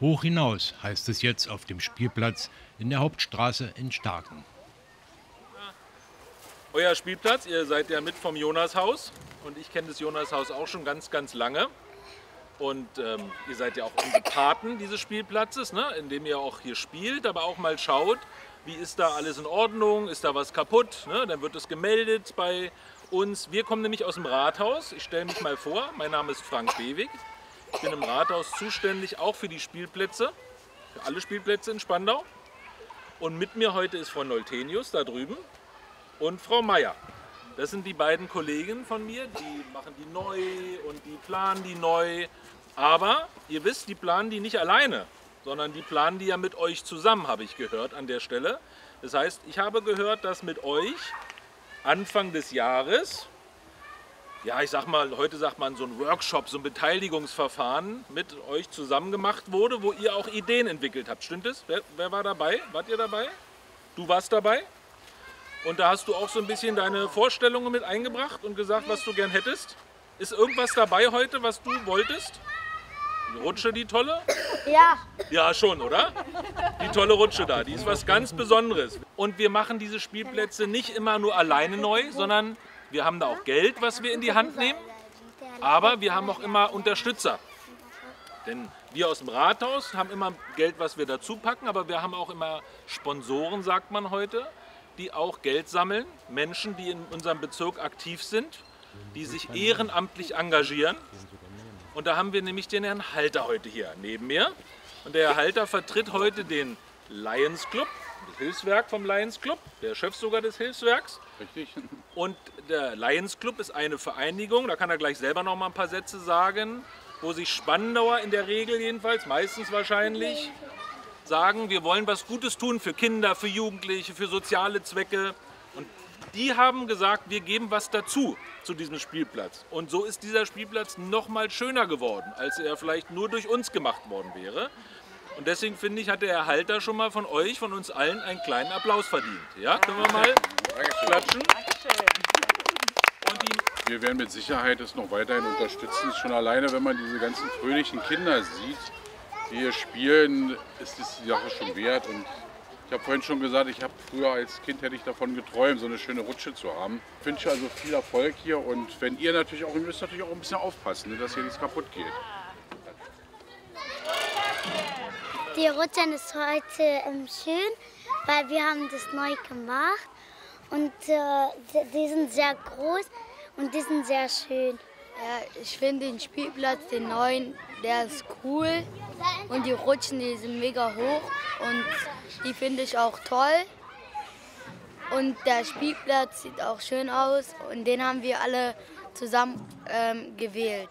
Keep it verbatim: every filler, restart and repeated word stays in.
Hoch hinaus heißt es jetzt auf dem Spielplatz in der Hauptstraße in Starken. Euer Spielplatz, ihr seid ja mit vom Jonashaus und ich kenne das Jonashaus auch schon ganz, ganz lange. Und ähm, ihr seid ja auch unsere Paten dieses Spielplatzes, ne? Indem ihr auch hier spielt, aber auch mal schaut, wie ist da alles in Ordnung, ist da was kaputt, ne? Dann wird es gemeldet bei uns. Wir kommen nämlich aus dem Rathaus, ich stelle mich mal vor, mein Name ist Frank Bewig. Ich bin im Rathaus zuständig auch für die Spielplätze, für alle Spielplätze in Spandau. Und mit mir heute ist Frau Noltenius da drüben und Frau Meier. Das sind die beiden Kollegen von mir, die machen die neu und die planen die neu. Aber ihr wisst, die planen die nicht alleine, sondern die planen die ja mit euch zusammen, habe ich gehört an der Stelle. Das heißt, ich habe gehört, dass mit euch Anfang des Jahres, ja ich sag mal, heute sagt man so ein Workshop, so ein Beteiligungsverfahren mit euch zusammen gemacht wurde, wo ihr auch Ideen entwickelt habt. Stimmt es? Wer, wer war dabei? Wart ihr dabei? Du warst dabei? Und da hast du auch so ein bisschen deine Vorstellungen mit eingebracht und gesagt, was du gern hättest. Ist irgendwas dabei heute, was du wolltest? Die Rutsche, die tolle? Ja. Ja, schon, oder? Die tolle Rutsche da, die ist was ganz Besonderes. Und wir machen diese Spielplätze nicht immer nur alleine neu, sondern wir haben da auch Geld, was wir in die Hand nehmen. Aber wir haben auch immer Unterstützer. Denn wir aus dem Rathaus haben immer Geld, was wir dazu packen, aber wir haben auch immer Sponsoren, sagt man heute, die auch Geld sammeln, Menschen, die in unserem Bezirk aktiv sind, die sich ehrenamtlich engagieren. Und da haben wir nämlich den Herrn Halter heute hier neben mir. Und der Herr Halter vertritt heute den Lions Club, das Hilfswerk vom Lions Club, der Chef sogar des Hilfswerks. Richtig. Und der Lions Club ist eine Vereinigung, da kann er gleich selber noch mal ein paar Sätze sagen, wo sich Spandauer in der Regel jedenfalls, meistens wahrscheinlich, sagen, wir wollen was Gutes tun für Kinder, für Jugendliche, für soziale Zwecke. Und die haben gesagt, wir geben was dazu zu diesem Spielplatz. Und so ist dieser Spielplatz noch mal schöner geworden, als er vielleicht nur durch uns gemacht worden wäre. Und deswegen finde ich, hat der Herr Halter schon mal von euch, von uns allen, einen kleinen Applaus verdient. Ja, können wir mal klatschen? Wir werden mit Sicherheit es noch weiterhin unterstützen. Schon alleine, wenn man diese ganzen fröhlichen Kinder sieht, die hier spielen, ist es die Sache schon wert. Und ich habe vorhin schon gesagt, ich habe früher als Kind hätte ich davon geträumt, so eine schöne Rutsche zu haben. Ich wünsche also viel Erfolg hier und wenn ihr natürlich auch, ihr müsst natürlich auch ein bisschen aufpassen, dass hier nichts kaputt geht. Die Rutsche ist heute schön, weil wir haben das neu gemacht und äh, die sind sehr groß und die sind sehr schön. Ja, ich finde den Spielplatz, den neuen, der ist cool und die Rutschen, die sind mega hoch und die finde ich auch toll. Und der Spielplatz sieht auch schön aus und den haben wir alle zusammen ähm, gewählt.